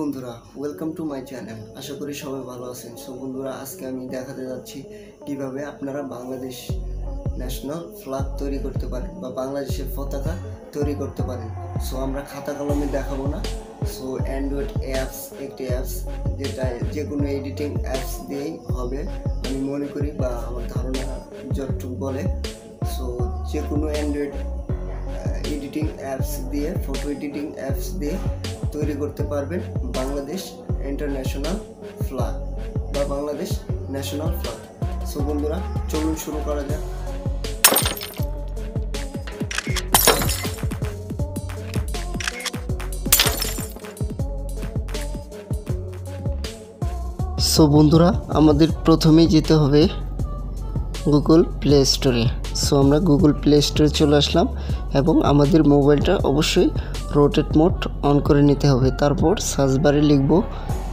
বন্ধুরা welcome to my channel. আশা করি সবাই ভালো আছেন। সো বন্ধুরা, আজকে আমি দেখাতে যাচ্ছি কীভাবে আপনারা বাংলাদেশ ন্যাশনাল ফ্ল্যাগ তৈরি করতে পারেন বা বাংলাদেশের পতাকা তৈরি করতে পারেন। সো আমরা খাতা কলমে দেখাবো না। সো অ্যান্ড্রয়েড অ্যাপস একটি অ্যাপস, যেটা যে কোনো এডিটিং অ্যাপস দিয়েই হবে আমি মনে করি, বা আমার ধারণা যতটুকু বলে। সো যে কোনো অ্যান্ড্রয়েড এডিটিং অ্যাপস দিয়ে, ফটো এডিটিং অ্যাপস দিয়ে তৈরি করতে পারবেন বাংলাদেশ ইন্টারন্যাশনাল ফ্ল্যাগ বা বাংলাদেশ ন্যাশনাল ফ্ল্যাগ। সো বন্ধুরা চলুন শুরু করা যাক। সো বন্ধুরা, আমাদের প্রথমে যেতে হবে গুগল প্লে স্টোরে। সো আমরা গুগল প্লে স্টোরে চলে আসলাম এবং আমাদের মোবাইলটা অবশ্যই রোটেট মোড অন করে নিতে হবে। তারপর সার্চ বারে লিখব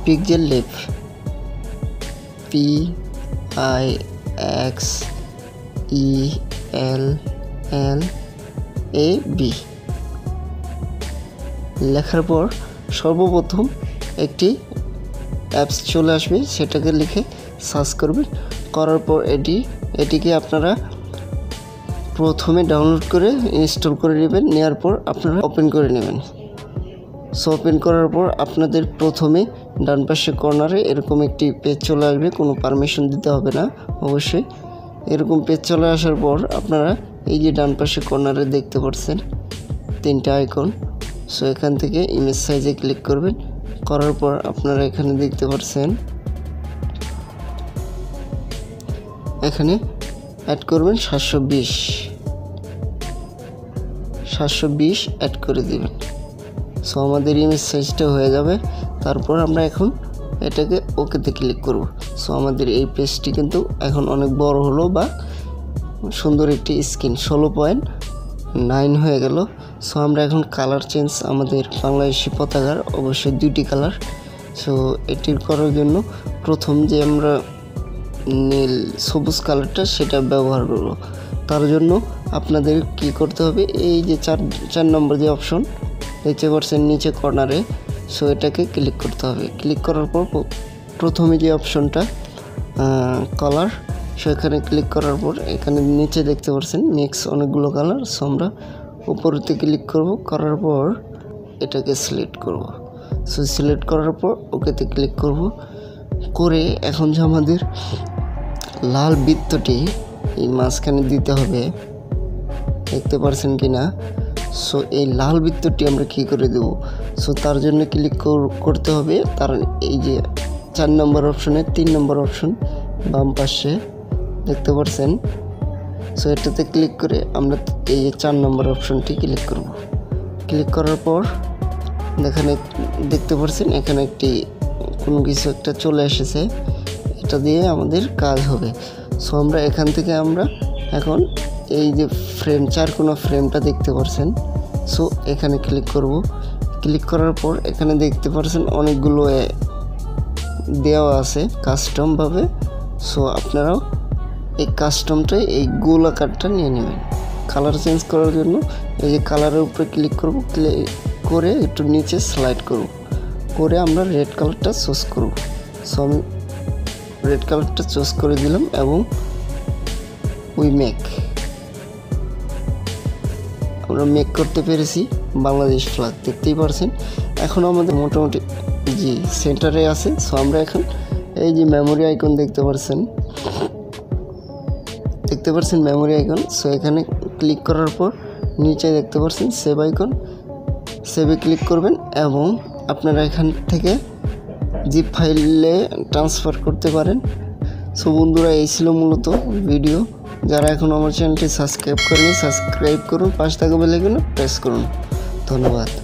পিক্সেল ল্যাব, PIXELLAB। লেখার পর সর্বপ্রথম একটি অ্যাপস চলে আসবে, সেটাকে লিখে সার্চ করবেন। করার পর এটিকে আপনারা প্রথমে ডাউনলোড করে ইনস্টল করে নেবেন। নেওয়ার পর আপনারা ওপেন করে নেবেন। সো ওপেন করার পর আপনাদের প্রথমে ডান পাশে কর্নারে এরকম একটি পেজ চলে আসবে, কোনো পারমিশন দিতে হবে না। অবশ্যই এরকম পেজ চলে আসার পর আপনারা এই যে ডান পাশে কর্নারে দেখতে পাচ্ছেন তিনটা আইকন, সো এখান থেকে ইমেজ সাইজে ক্লিক করবেন। করার পর আপনারা এখানে দেখতে পাচ্ছেন, এখানে অ্যাড করবেন 720 অ্যাড করে দেবেন। সো আমাদের ইমেজ সাইজটা হয়ে যাবে। তারপর আমরা এখন এটাকে ওকেতে ক্লিক করব। সো আমাদের এই পেজটি কিন্তু এখন অনেক বড় হলো বা সুন্দর একটি স্ক্রিন 16.9 হয়ে গেল। সো আমরা এখন কালার চেঞ্জ, আমাদের বাংলাদেশি পতাকার অবশ্যই 2টি কালার। সো এটির করার জন্য প্রথম যে আমরা নীল সবুজ কালারটা সেটা ব্যবহার করব। তার জন্য আপনাদের কি করতে হবে, এই যে চার নম্বর যে অপশন দেখতে পাচ্ছেন নিচে কর্নারে, সো এটাকে ক্লিক করতে হবে। ক্লিক করার পর প্রথমে যে অপশনটা কালার, সো এখানে ক্লিক করার পর এখানে নিচে দেখতে পাচ্ছেন মিক্স অনেকগুলো কালার। সো আমরা উপরেতে ক্লিক করব। করার পর এটাকে সিলেক্ট করব। সো সিলেক্ট করার পর ওকেতে ক্লিক করব। করে এখন যে আমাদের লাল বৃত্তটি এই মাঝখানে দিতে হবে, দেখতে পারছেন কি না। সো এই লাল বৃত্তটি আমরা কী করে দেব, সো তার জন্য ক্লিক করতে হবে। কারণ এই যে 4 নম্বর অপশনে 3 নম্বর অপশন বাম পাশে দেখতে পারছেন, সো এটাতে ক্লিক করে আমরা এই যে 4 নম্বর অপশনটি ক্লিক করব। ক্লিক করার পর এখানে দেখতে পারছেন এখানে একটি কোনো কিছু একটা চলে এসেছে, এটা দিয়ে আমাদের কাজ হবে। সো আমরা এখান থেকে আমরা এখন এই যে ফ্রেম 4 কোণা ফ্রেমটা দেখতে পাচ্ছেন, সো এখানে ক্লিক করব। ক্লিক করার পর এখানে দেখতে পাচ্ছেন অনেকগুলো দেওয়া আছে কাস্টমভাবে। সো আপনারাও এই কাস্টমটা এই গোল আকারটা নিয়ে নেবেন। কালার চেঞ্জ করার জন্য এই যে কালারের উপরে ক্লিক করব, ক্লিক করে একটু নিচে স্লাইড করব। করে আমরা রেড কালারটা চুজ করব। সো আমি রেড কালারটা চুজ করে দিলাম এবং উই মেক, আমরা মেক করতে পেরেছি বাংলাদেশ ফ্ল্যাগ, দেখতেই পারছেন। এখন আমাদের মোটামুটি যে সেন্টারে আছে। সো আমরা এখন এই যে মেমোরি আইকন দেখতে পারছেন মেমোরি আইকন। সো এখানে ক্লিক করার পর নিচে দেখতে পারছেন সেভ আইকন, সেভে ক্লিক করবেন এবং আপনারা এখান থেকে জিপ ফাইলে ট্রান্সফার করতে পারেন। সো বন্ধুরা এই ছিল মূলত ভিডিও। যারা এখন আমার চ্যানেলটি সাবস্ক্রাইব করেনি, সাবস্ক্রাইব করুন, পাশে থাকা বেল আইকনে প্রেস করুন। ধন্যবাদ।